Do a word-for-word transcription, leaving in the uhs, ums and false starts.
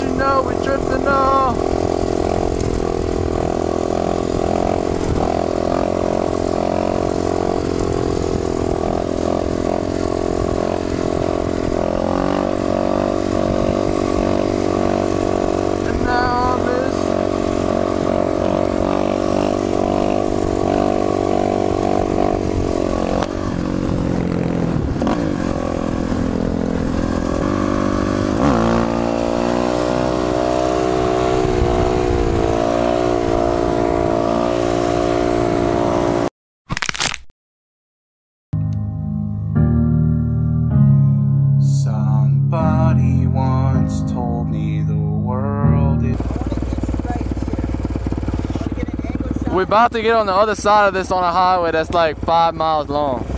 you know we're drifting off. Somebody once told me the world is... We're about to get on the other side of this on a highway that's like five miles long.